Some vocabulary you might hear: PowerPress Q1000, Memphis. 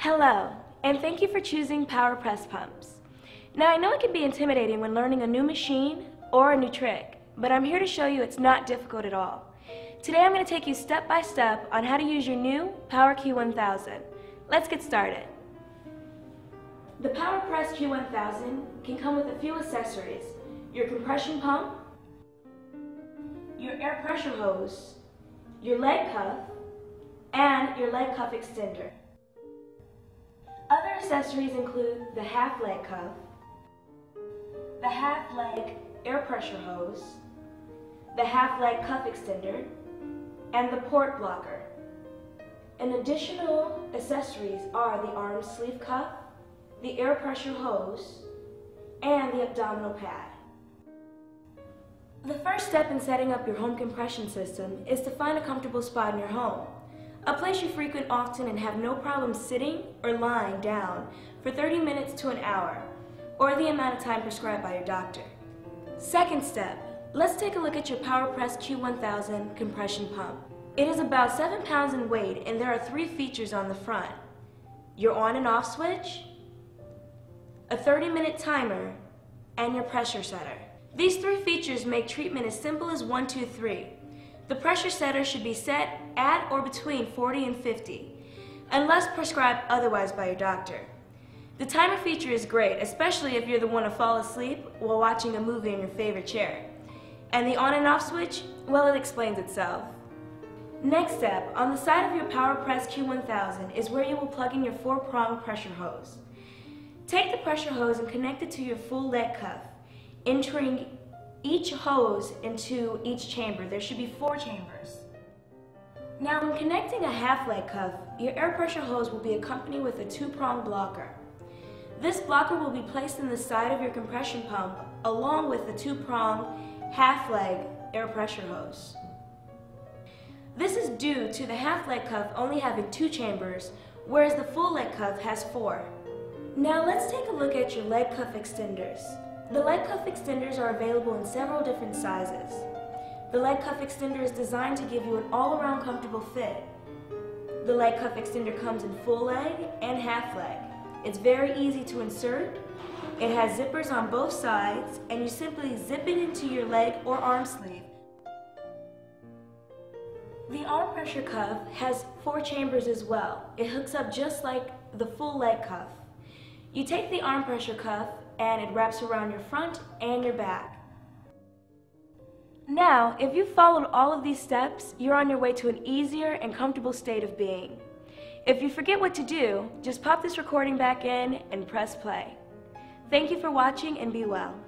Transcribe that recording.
Hello, and thank you for choosing PowerPress Pumps. Now I know it can be intimidating when learning a new machine or a new trick, but I'm here to show you it's not difficult at all. Today I'm going to take you step by step on how to use your new PowerPress Q1000. Let's get started. The PowerPress Q1000 can come with a few accessories: your compression pump, your air pressure hose, your leg cuff, and your leg cuff extender. Other accessories include the half leg cuff, the half leg air pressure hose, the half leg cuff extender, and the port blocker. And additional accessories are the arm sleeve cuff, the air pressure hose, and the abdominal pad. The first step in setting up your home compression system is to find a comfortable spot in your home. A place you frequent often and have no problem sitting or lying down for 30 minutes to an hour, or the amount of time prescribed by your doctor. Second step, let's take a look at your PowerPress Q1000 compression pump. It is about 7 pounds in weight, and there are 3 features on the front: your on and off switch, a 30-minute timer, and your pressure setter. These 3 features make treatment as simple as 1, 2, 3. The pressure setter should be set at or between 40 and 50, unless prescribed otherwise by your doctor. The timer feature is great, especially if you're the one to fall asleep while watching a movie in your favorite chair. And the on and off switch, well, it explains itself. Next step, on the side of your PowerPress Q1000 is where you will plug in your 4-prong pressure hose. Take the pressure hose and connect it to your full leg cuff, entering each hose into each chamber. There should be 4 chambers. Now, when connecting a half leg cuff, your air pressure hose will be accompanied with a 2-prong blocker. This blocker will be placed in the side of your compression pump along with the 2-prong half leg air pressure hose. This is due to the half leg cuff only having 2 chambers, whereas the full leg cuff has 4. Now let's take a look at your leg cuff extenders. The leg cuff extenders are available in several different sizes. The leg cuff extender is designed to give you an all-around comfortable fit. The leg cuff extender comes in full leg and half leg. It's very easy to insert. It has zippers on both sides, and you simply zip it into your leg or arm sleeve. The arm pressure cuff has 4 chambers as well. It hooks up just like the full leg cuff. You take the arm pressure cuff and it wraps around your front and your back. Now, if you followed all of these steps, you're on your way to an easier and comfortable state of being. If you forget what to do, just pop this recording back in and press play. Thank you for watching, and be well.